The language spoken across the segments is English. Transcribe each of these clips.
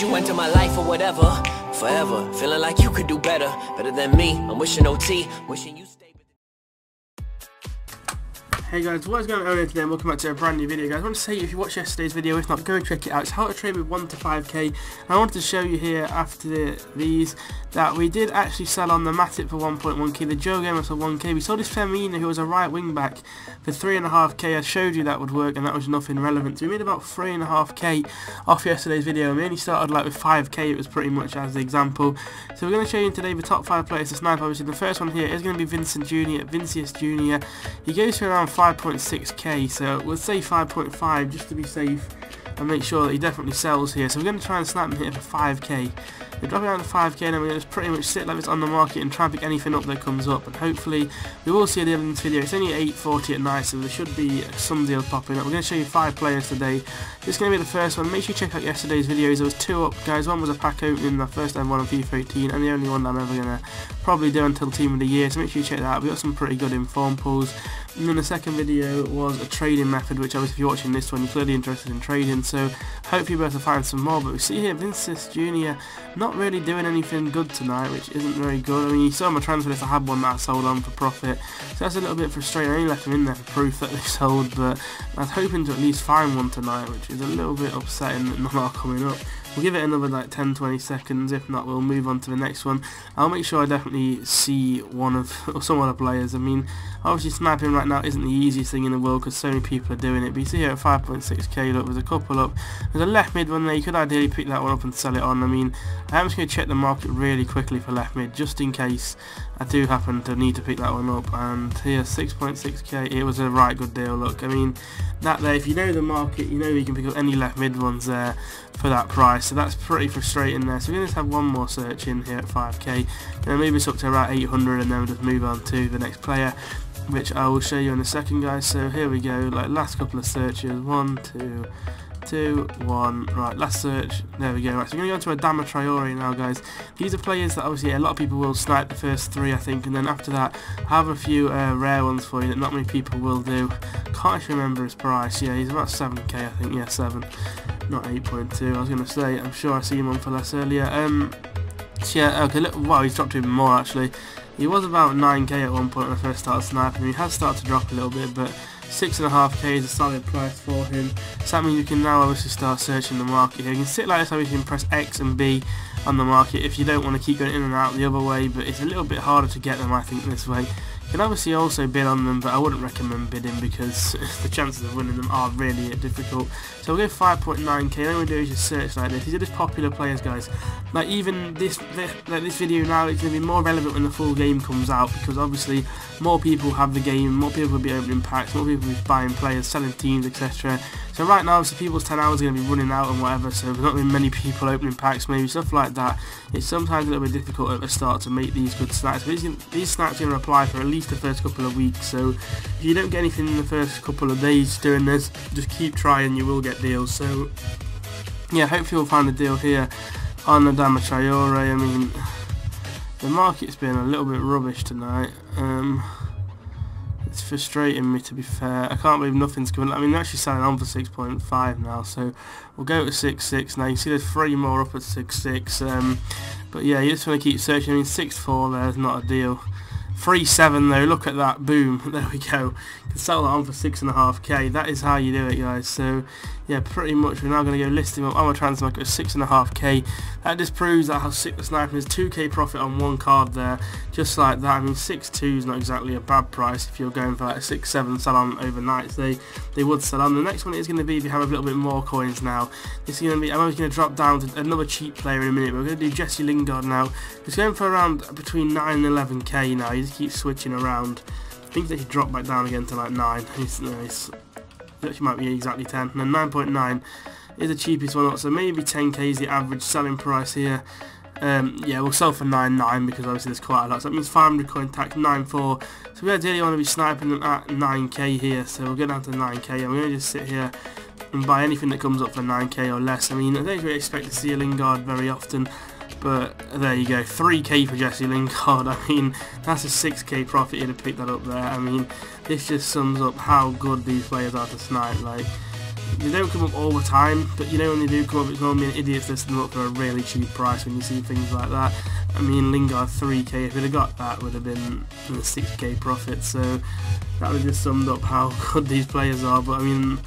that you enter my life or whatever, forever, feeling like you could do better, better than me, I'm wishing OT, wishing you stay with. Hey guys, what is going on today and welcome back to a brand new video guys. I want to say if you watched yesterday's video, if not, go and check it out. It's how to trade with 1 to 5k, and I wanted to show you here after these that we did actually sell on the Matip for 1.1k, the Joe Gomez for 1k, we sold this Firmino who was a right wing back for 3.5k, I showed you that would work and that was nothing relevant, so we made about 3.5k off yesterday's video and we only started like with 5k, it was pretty much as the example. So we're going to show you today the top 5 players to snipe. Obviously the first one here is going to be Vinícius Jr. He goes for around 5.6k, so we'll say 5.5 just to be safe and make sure that he definitely sells here. So we're going to try and snap him here for 5k. We drop it down to 5k and then we're going to pretty much sit like it's on the market and try and pick anything up that comes up, and hopefully we will see at the end of this video. It's only 8:40 at night, so there should be some deals popping up. We're going to show you 5 players today. This is going to be the first one. Make sure you check out yesterday's videos. There was 2 up guys. One was a pack opening, the first time one on FIFA 18 and the only one that I'm ever going to probably do until team of the year, so make sure you check that out. We got some pretty good inform pulls. And then the second video was a trading method, which obviously if you're watching this one you're clearly interested in trading, so hopefully you'll be able to find some more. But we see here Vinícius Jr. not really doing anything good tonight, which isn't very good. I mean, you saw my transfer list, I had one that I sold on for profit, so that's a little bit frustrating. I only left them in there for proof that they sold, but I was hoping to at least find one tonight, which is a little bit upsetting that none are coming up. We'll give it another like 10-20 seconds, if not we'll move on to the next one. I'll make sure I definitely see one of, or some other players. I mean, obviously sniping right now isn't the easiest thing in the world because so many people are doing it, but you see here at 5.6k, look, there's a couple up. There's a left mid one there, you could ideally pick that one up and sell it on. I mean, I'm just going to check the market really quickly for left mid, just in case I do happen to need to pick that one up. And here, 6.6k, it was a right good deal, look. I mean, that there, if you know the market, you know you can pick up any left mid ones there for that price. So that's pretty frustrating there. So we're going to have one more search in here at 5k and then move us up to about 800 and then we'll just move on to the next player, which I will show you in a second guys. So here we go, like last couple of searches, 1, 2, 1, right, last search, there we go. Right, so we're going to go to Adama Traoré now guys. These are players that obviously a lot of people will snipe the first 3 I think, and then after that I have a few rare ones for you that not many people will do. Can't actually remember his price, yeah, he's about 7k I think, yeah 7, not 8.2 I was going to say, I'm sure I see him on for less earlier. So yeah, okay, look, wow, he's dropped even more actually. He was about 9k at one point when I first started sniping. He has started to drop a little bit, but 6.5k is a solid price for him, so that means you can now obviously start searching the market here. You can sit like this, obviously you can press X and B on the market if you don't want to keep going in and out the other way, but it's a little bit harder to get them I think this way. You can obviously also bid on them, but I wouldn't recommend bidding because the chances of winning them are really difficult. So we'll go 5.9k. All we do is just search like this. These are just popular players, guys. Like even this video now, it's going to be more relevant when the full game comes out because obviously more people have the game, more people will be opening packs, more people will be buying players, selling teams, etc. So right now, obviously people's 10 hours are going to be running out and whatever, so there's not been many people opening packs, maybe stuff like that. It's sometimes a little bit difficult at the start to make these good snipes, but these snipes are going to apply for at least the first couple of weeks, so if you don't get anything in the first couple of days doing this, just keep trying, you will get deals. So yeah, hopefully we'll find a deal here on Adama Traoré. I mean, the market's been a little bit rubbish tonight, it's frustrating me to be fair. I can't believe nothing's coming. I mean, they're actually selling on for 6.5 now, so we'll go to 6.6 now. You see there's 3 more up at 6.6, but yeah, you just want to keep searching. I mean, 6.4 there's not a deal. 3.7 though, look at that, boom, there we go. Can sell that on for 6.5k. That is how you do it guys. So yeah, pretty much we're now going to go listing up on my transfer market at 6.5k. That just proves that how sick the sniping is. 2k profit on 1 card there, just like that. I mean 6.2 is not exactly a bad price if you're going for like a 6.7 sell on overnight, so they would sell on. The next one is going to be if you have a little bit more coins now. This is going to be, I'm always going to drop down to another cheap player in a minute, but we're going to do Jesse Lingard now. He's going for around between 9 and 11k now. He just keeps switching around. I think they should drop back down again to like 9. It's actually might be exactly 10. And then 9.9 is the cheapest one up, so maybe 10k is the average selling price here. Yeah, we'll sell for 9.9 because obviously there's quite a lot, so that means 500 coin tax, 9.4. So we ideally want to be sniping them at 9k here, so we'll go down to 9k and we're going to just sit here and buy anything that comes up for 9k or less. I mean, I don't really expect to see a Lingard very often, but there you go, 3k for Jesse Lingard. I mean, that's a 6k profit. You'd have picked that up there. I mean, this just sums up how good these players are to snipe. Like, They don't come up all the time, but you know when they do come up, it's going to be an idiot's listing them up for a really cheap price when you see things like that. I mean, Lingard 3k, if we'd have got that, would have been a 6k profit, so that would have just summed up how good these players are. But I mean,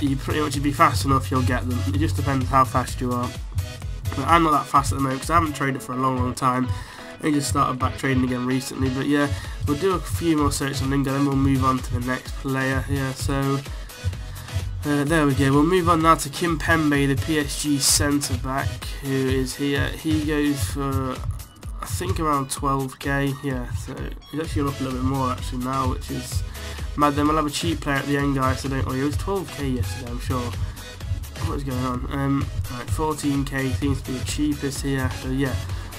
you pretty much, if you're fast enough, you'll get them. It just depends how fast you are. But I'm not that fast at the moment because I haven't traded for a long time. I just started back trading again recently, but yeah, we'll do a few more searches on Lingard, then we'll move on to the next player here. So there we go, we'll move on now to Kimpembe, the PSG centre-back, who is here. He goes for, I think, around 12k, yeah, so he's actually gone up a little bit more actually now, which is mad. Then we'll have a cheap player at the end, guys, so don't worry. It was 12k yesterday, I'm sure. What is going on? Right, 14k seems to be the cheapest here, so yeah,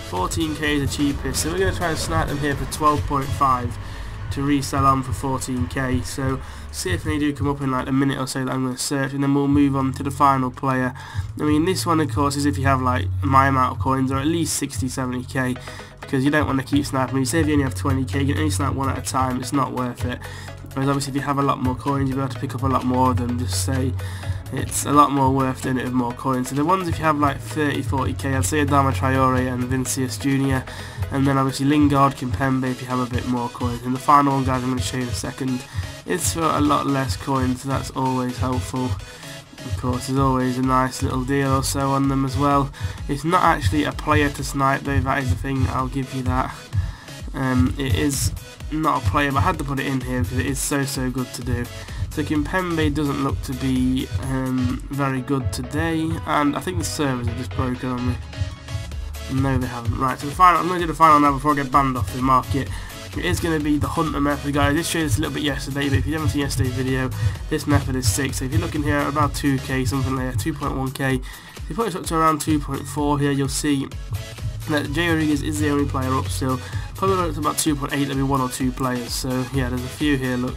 14k is the cheapest, so we're going to try and snap them here for 12.5 to resell on for 14k. So see if they do come up in like a minute or so that I'm going to search, and then we'll move on to the final player. I mean, this one of course is if you have like my amount of coins, or at least 60-70k, because you don't want to keep snapping. You say if you only have 20k, you can only snap one at a time, it's not worth it. Whereas obviously if you have a lot more coins, you'll be able to pick up a lot more of them. Just say it's a lot more worth than it with more coins. So the ones if you have like 30-40k, I'd say Adama Traoré and Vinícius Jr., and then obviously Lingard, Kimpembe if you have a bit more coins. And the final one, guys, I'm going to show you in a second, it's for a lot less coins, so that's always helpful. Of course, there's always a nice little deal or so on them as well. It's not actually a player to snipe though, that is the thing, I'll give you that. It is not a player, but I had to put it in here because it is so good to do. So Kimpembe doesn't look to be very good today, and I think the servers have just broken on me. No, they haven't. Right, so the final, I'm going to do the final now before I get banned off the market. It is going to be the Hunter method, guys. I did show you this a little bit yesterday, but if you haven't seen yesterday's video, this method is 6. So if you're looking here at about 2k, something like 2.1k, if you put it up to around 2.4 here, you'll see that Jay Rodriguez is the only player up still. Probably look at about 2.8, there'll be one or two players. So yeah, there's a few here, look.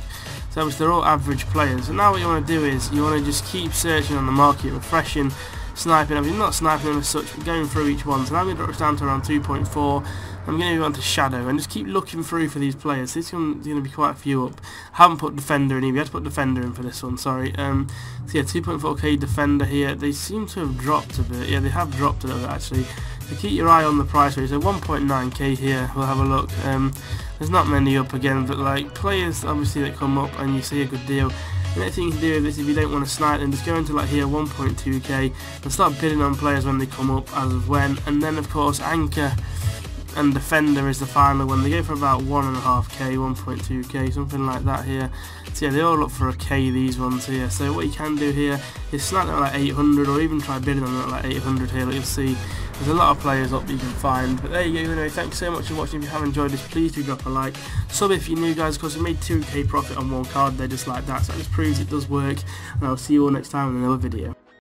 So obviously they're all average players. So now what you want to do is you want to just keep searching on the market, refreshing, sniping. I mean, not sniping them as such, but going through each one. So now I'm going to drop down to around 2.4. I'm going to move on to Shadow and just keep looking through for these players. This one's going to be quite a few up. I haven't put Defender in here. We had to put Defender in for this one, sorry. So yeah, 2.4k Defender here. They seem to have dropped a bit. Yeah, they have dropped a little bit actually. So keep your eye on the price range. So 1.9k here, we'll have a look. There's not many up again, but like players obviously that come up and you see a good deal. The next thing you can do with this, if you don't want to snipe them, just go into like here 1.2k and start bidding on players when they come up as of when. And then of course Anchor and Defender is the final one. They go for about 1.5k, 1.2k, something like that here. So yeah, they all look for a k, these ones here. So what you can do here is snipe them at like 800, or even try bidding on them at like 800 here. Like you'll see there's a lot of players up that you can find. But there you go. Anyway, thanks so much for watching. If you have enjoyed this, please do drop a like, sub if you're new, guys. Of course, we made 2k profit on one card there, just like that, so that just proves it does work. And I'll see you all next time in another video.